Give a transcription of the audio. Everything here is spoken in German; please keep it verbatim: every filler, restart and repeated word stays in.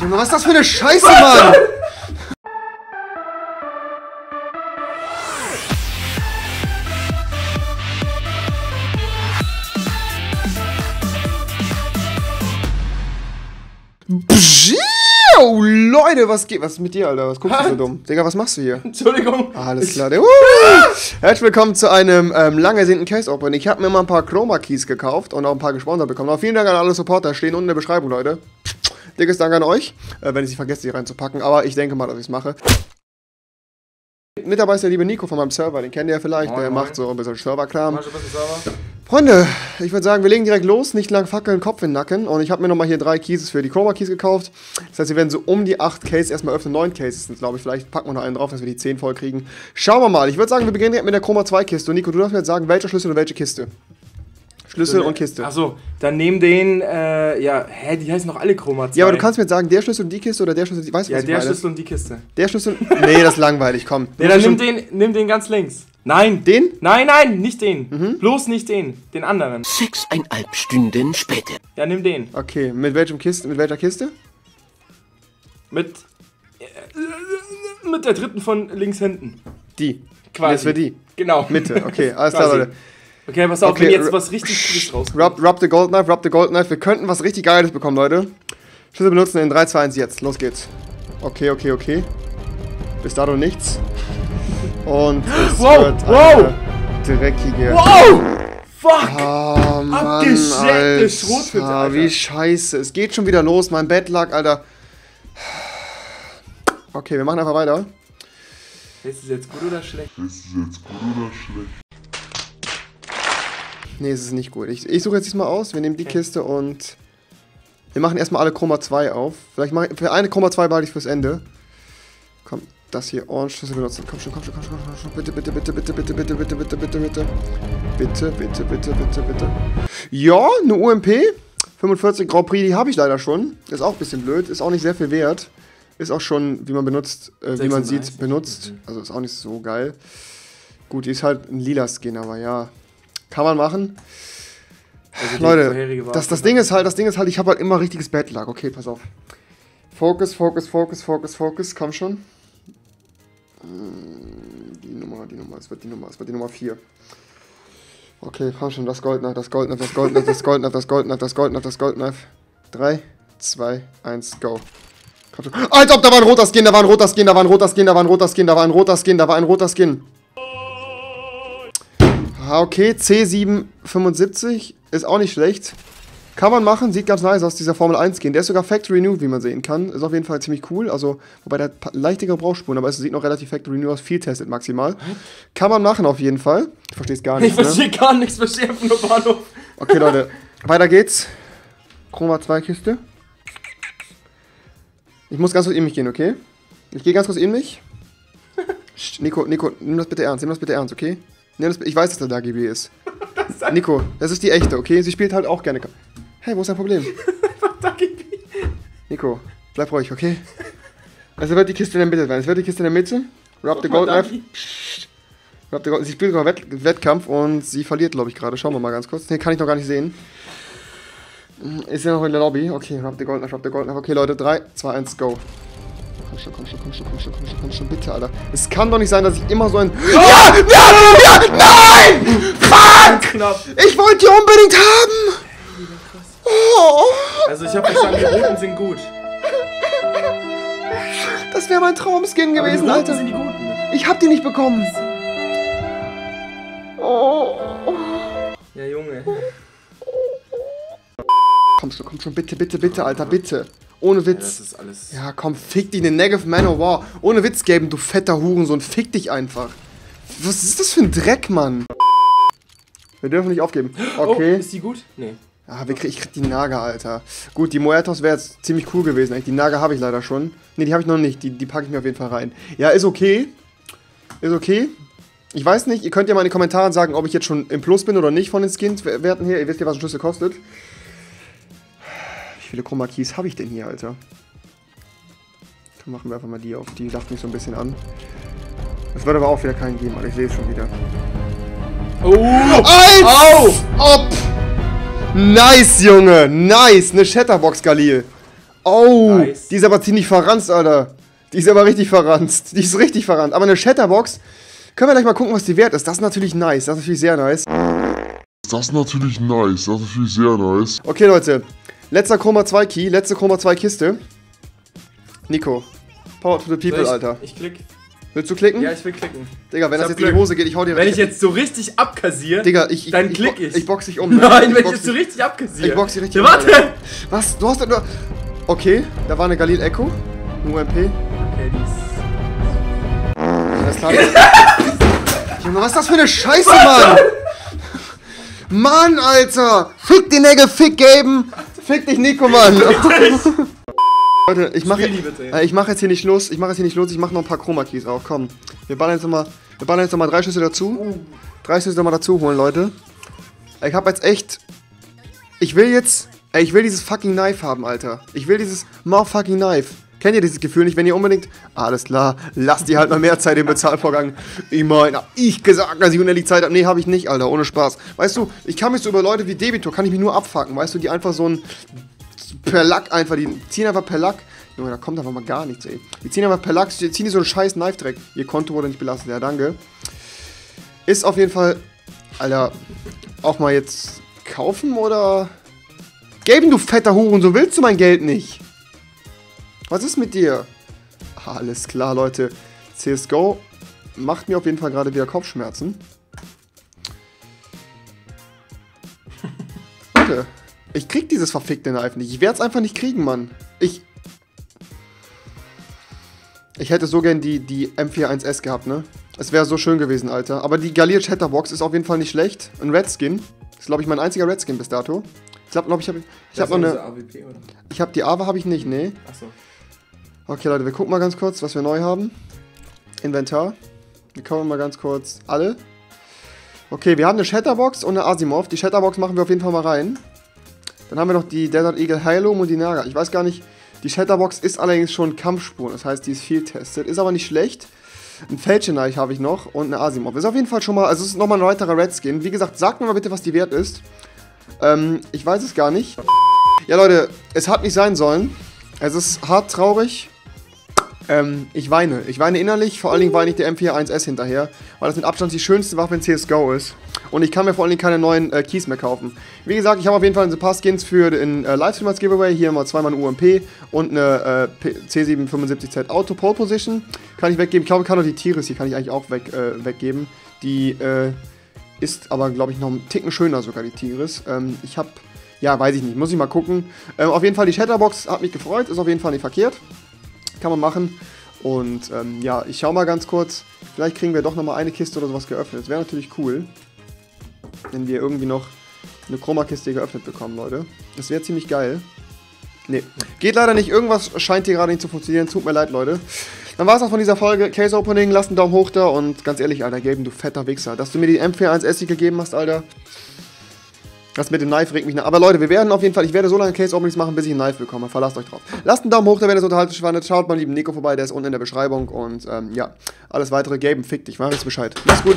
Junge, was ist das für eine Scheiße, Mann? Oh, Leute, was geht? Was ist mit dir, Alter? Was guckst du so dumm? Digga, was machst du hier? Entschuldigung. Alles klar, Digga. Uh! Herzlich willkommen zu einem ähm, lang ersehnten Case-Open. Ich habe mir mal ein paar Chroma-Keys gekauft und auch ein paar gesponsert bekommen. Aber vielen Dank an alle Supporter. Stehen unten in der Beschreibung, Leute. Dickes Dank an euch. Äh, wenn ich sie vergesse, die reinzupacken. Aber ich denke mal, dass ich es mache. Mit dabei ist der liebe Nico von meinem Server. Den kennt ihr ja vielleicht. Oh, der moin. Macht so ein bisschen Serverkram. Machst du ein bisschen Server? Freunde, ich würde sagen, wir legen direkt los, nicht lang fackeln, Kopf in den Nacken. Und ich habe mir nochmal hier drei Keys für die Chroma-Keys gekauft. Das heißt, wir werden so um die acht Cases erstmal öffnen. neun Cases sind, glaube ich. Vielleicht packen wir noch einen drauf, dass wir die zehn voll kriegen. Schauen wir mal. Ich würde sagen, wir beginnen direkt mit der Chroma zwei Kiste. Und Nico, du darfst mir jetzt sagen, welcher Schlüssel und welche Kiste. Schlüssel und Kiste. Achso, dann nehmen den, äh, ja, hä, die heißen noch alle Chroma zwei. Ja, aber du kannst mir jetzt sagen, der Schlüssel und die Kiste oder der Schlüssel und die, weißt du, was ich meine? Ja, der Schlüssel und die Kiste. Der Schlüssel, nee, das ist langweilig, komm. Nee, dann nimm den, nimm den ganz links. Nein! Den? Nein, nein, nicht den. Mhm. Bloß nicht den. Den anderen. Sechseinhalb Stunden später. Ja, nimm den. Okay, mit welchem Kiste, mit welcher Kiste? Mit, äh, mit der dritten von links hinten. Die? Quasi. Das wäre die? Genau. Mitte, okay, alles klar, Leute. Okay, pass auf, okay, wenn jetzt was richtig Gutes rauskommt. Rub, rub the Gold Knife, rub the Gold Knife. Wir könnten was richtig Geiles bekommen, Leute. Schlüssel benutzen in drei, zwei, eins jetzt. Los geht's. Okay, okay, okay. Bis dato nichts. Und es wow, wird wow. dreckige... Wow! Fuck! Oh, Mann, abgeschreckte Schrotflinte, Alter. Wie scheiße. Es geht schon wieder los. Mein Bett lag, Alter. Okay, wir machen einfach weiter. Ist es jetzt gut oder schlecht? Ist es jetzt gut oder schlecht? Nee, es ist nicht gut. Ich, ich suche jetzt diesmal aus. Wir nehmen die okay. Kiste und... Wir machen erstmal alle Chroma zwei auf. Vielleicht mache ich... Für eine Chroma zwei behalte ich fürs Ende. Komm. Das hier und Schlüssel benutzen. Komm schon, komm schon, komm schon, komm schon. Bitte, bitte, bitte, bitte, bitte, bitte, bitte, bitte, bitte, bitte. Bitte, bitte, bitte, bitte, bitte. Ja, eine U M P. fünfundvierzig Grand Prix, die habe ich leider schon. Ist auch ein bisschen blöd. Ist auch nicht sehr viel wert. Ist auch schon, wie man benutzt, äh, wie man sieht, benutzt. Also ist auch nicht so geil. Gut, die ist halt ein lila Skin, aber ja. Kann man machen. Also Leute, das, das Ding ist halt, das Ding ist halt, ich habe halt immer richtiges Bettlack. Okay, pass auf. Focus, Focus, Focus, Focus, Focus. Komm schon. Die Nummer, die Nummer, es wird die Nummer, es wird die Nummer vier. Okay, komm schon, das Goldknife, das Goldknife, das Goldknife, das Goldknife, das Goldknife, das Goldknife, das Goldknife. drei, zwei, eins, go. Komm schon. Als ob, da war ein roter Skin, da war ein roter Skin, da war ein roter Skin, da war ein roter Skin, da war ein roter Skin, da war ein roter Skin. Okay, C sieben fünfundsiebzig ist auch nicht schlecht. Kann man machen, sieht ganz nice aus, dieser Formel eins Skin. Der ist sogar Factory New, wie man sehen kann. Ist auf jeden Fall ziemlich cool. Also, wobei der hat leichte Gebrauchsspuren, aber es sieht noch relativ Factory New aus. Viel testet maximal. Kann man machen, auf jeden Fall. Ich versteh's gar nicht. Ich verstehe ne? gar nichts, verstehe einfach nur Bahnhof. Okay, Leute, weiter geht's. Chroma zwei Kiste. Ich muss ganz kurz in mich gehen, okay? Ich gehe ganz kurz in mich. Nico, Nico, nimm das bitte ernst, nimm das bitte ernst, okay? Nimm das, ich weiß, dass der da G B ist. Das Nico, das ist die echte, okay? Sie spielt halt auch gerne. Hey, wo ist dein Problem? Nico, bleib ruhig, okay? Also wird die Kiste in der Mitte sein. Es wird die Kiste in der Mitte. Rub the Gold Knife. Rub the Gold. Sie spielt sogar Wett Wettkampf und sie verliert, glaube ich, gerade. Schauen wir mal ganz kurz. Ne, kann ich noch gar nicht sehen. Ist ja noch in der Lobby. Okay, Rub the Gold Knife, Rub the Gold Knife. Okay, Leute, drei, zwei, eins, go. Komm schon, komm schon, komm schon, komm schon, komm schon, komm schon, bitte, Alter. Es kann doch nicht sein, dass ich immer so ein... Ja! Ja! Ja! Nein! Fuck! Ich wollte die unbedingt haben! Also ich hab verstanden, die Roten sind gut. Das wäre mein Traumskin gewesen, aber die Alter. Sind die Guten. Ich hab die nicht bekommen. Oh. Ja, Junge. Kommst du, komm schon, bitte, bitte, bitte, Alter, bitte. Ohne Witz. Ja, das ist alles. Ja, komm, fick dich, den Negative Man of War. Ohne Witz geben, du fetter Hurensohn, fick dich einfach. Was ist das für ein Dreck, Mann? Wir dürfen nicht aufgeben. Okay. Oh, ist die gut? Nee. Ah, wir krieg, ich krieg die Naga, Alter. Gut, die Moertos wäre jetzt ziemlich cool gewesen eigentlich. Die Naga habe ich leider schon. Ne, die habe ich noch nicht. Die, die packe ich mir auf jeden Fall rein. Ja, ist okay. Ist okay. Ich weiß nicht, ihr könnt ja mal in den Kommentaren sagen, ob ich jetzt schon im Plus bin oder nicht von den Skins-Werten her. Ihr wisst ja, was ein Schlüssel kostet. Wie viele Chroma Keys habe ich denn hier, Alter? Dann machen wir einfach mal die auf. Die lacht mich so ein bisschen an. Es wird aber auch wieder keinen geben, Alter. Ich sehe es schon wieder. Oh! Als ob! Nice, Junge! Nice! Eine Shatterbox, Galil! Oh, nice. Die ist aber ziemlich verranzt, Alter. Die ist aber richtig verranzt. Die ist richtig verranzt. Aber eine Shatterbox, können wir gleich mal gucken, was die wert ist. Das ist natürlich nice. Das ist natürlich sehr nice. Das ist natürlich nice. Das ist natürlich sehr nice. Okay, Leute. Letzter Chroma zwei Key. Letzte Chroma zwei Kiste. Nico. Power to the people, ich, Alter. Ich klick. Willst du klicken? Ja, ich will klicken. Digga, wenn ich das jetzt Glück. in die Hose geht, ich hau dir... Wenn ich jetzt so richtig abkassiere, Digga, ich, ich, dann ich, klick ich. Ich, ich box dich um. Nein, Nein ich wenn ich jetzt so richtig abkassiere. Ich box dich richtig ja, um. Warte! Alter. Was? Du hast doch nur... Okay, da war eine Galil Echo. Eine U M P. Okay, die ist... Alles klar. Junge, was ist das für eine Scheiße, Mann? Mann, Alter! Fick die Nägel, fick Gaben! Fick dich, Nico, Mann! Leute, ich mache äh, mach jetzt hier nicht los, ich mache jetzt hier nicht los, ich mache noch ein paar Chroma-Keys auf, komm. Wir ballern jetzt nochmal, wir ballern jetzt nochmal drei Schüsse dazu. Oh. Drei Schüsse nochmal dazu holen, Leute. Ich hab jetzt echt, ich will jetzt, ey, ich will dieses fucking Knife haben, Alter. Ich will dieses motherfucking Knife. Kennt ihr dieses Gefühl nicht, wenn ihr unbedingt, alles klar, lasst ihr halt mal mehr Zeit im Bezahlvorgang. Ich meine, hab ich gesagt, dass ich unendlich Zeit habe. Nee, habe ich nicht, Alter, ohne Spaß. Weißt du, ich kann mich so über Leute wie Debitor, kann ich mich nur abfacken, weißt du, die einfach so ein... Per Lack einfach, die ziehen einfach per Lack. Junge, da kommt einfach mal gar nichts, ey. Die ziehen einfach per Lack, die ziehen die so einen scheiß Knife direkt. Ihr Konto wurde nicht belastet, ja, danke. Ist auf jeden Fall, Alter, auch mal jetzt kaufen oder... Gaben, du fetter Huren, so willst du mein Geld nicht. Was ist mit dir? Alles klar, Leute. C S G O macht mir auf jeden Fall gerade wieder Kopfschmerzen. Warte. Ich krieg dieses verfickte Knife nicht. Ich werde es einfach nicht kriegen, Mann. Ich... Ich hätte so gern die, die M vier A eins S gehabt, ne? Es wäre so schön gewesen, Alter. Aber die Galil Shatterbox ist auf jeden Fall nicht schlecht. Ein Redskin. Ist, glaube ich, mein einziger Redskin bis dato. Ich glaube, glaub, ich habe... Ich habe noch eine... A W P, oder? Ich habe die A W P, habe ich nicht, ne? Achso. Okay, Leute, wir gucken mal ganz kurz, was wir neu haben. Inventar. Wir kommen mal ganz kurz alle. Okay, wir haben eine Shatterbox und eine Asimov. Die Shatterbox machen wir auf jeden Fall mal rein. Dann haben wir noch die Desert Eagle Halo und die Naga. Ich weiß gar nicht, die Shatterbox ist allerdings schon Kampfspuren, das heißt, die ist viel testet. Ist aber nicht schlecht. Ein Fälscheneich habe ich noch und eine Asimov. Ist auf jeden Fall schon mal, also es ist nochmal ein weiterer Redskin. Wie gesagt, sagt mir mal bitte, was die wert ist. Ähm, ich weiß es gar nicht. Ja, Leute, es hat nicht sein sollen. Es ist hart traurig. Ähm, ich weine. Ich weine innerlich, vor allen Dingen weine ich der M vier A eins S hinterher, weil das mit Abstand die schönste Waffe in C S G O ist. Und ich kann mir vor allen Dingen keine neuen äh, Keys mehr kaufen. Wie gesagt, ich habe auf jeden Fall ein paar Skins für den äh, Livestream als Giveaway. Hier mal zweimal eine U M P und eine äh, C sieben fünfundsiebzig Z Auto Pole Position. Kann ich weggeben. Ich glaube, ich kann auch die Tiris hier, kann ich eigentlich auch weg, äh, weggeben. Die äh, ist aber, glaube ich, noch einen Ticken schöner sogar, die Tiris. Ähm, ich habe, ja, weiß ich nicht, muss ich mal gucken. Ähm, auf jeden Fall die Shatterbox hat mich gefreut, ist auf jeden Fall nicht verkehrt. Kann man machen. Und ähm, ja, ich schau mal ganz kurz. Vielleicht kriegen wir doch nochmal eine Kiste oder sowas geöffnet. Das wäre natürlich cool, wenn wir irgendwie noch eine Chroma-Kiste geöffnet bekommen, Leute. Das wäre ziemlich geil. Nee, geht leider nicht. Irgendwas scheint hier gerade nicht zu funktionieren. Tut mir leid, Leute. Dann war es das von dieser Folge. Case Opening, lasst einen Daumen hoch da. Und ganz ehrlich, Alter, Gaben, du fetter Wichser. Dass du mir die M vier A eins S gegeben hast, Alter. Das mit dem Knife regt mich nach. Aber Leute, wir werden auf jeden Fall, ich werde so lange Case Openings machen, bis ich ein Knife bekomme. Verlasst euch drauf. Lasst einen Daumen hoch, da wenn ihr es unterhalten fandet. Schaut mal lieben Nico vorbei, der ist unten in der Beschreibung. Und ähm, ja, alles weitere, Gaben, fick dich, mach jetzt Bescheid. Mach's gut.